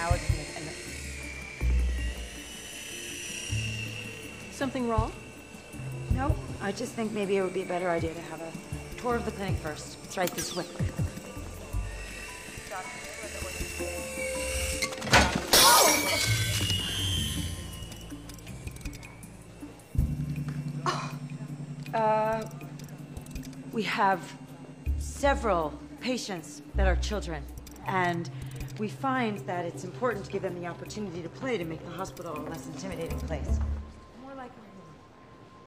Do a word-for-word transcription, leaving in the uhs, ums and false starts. now it's in the, in the... Something wrong? No, I just think maybe it would be a better idea to have a tour of the clinic first. It's right this way. Uh, we have several patients that are children, and we find that it's important to give them the opportunity to play to make the hospital a less intimidating place.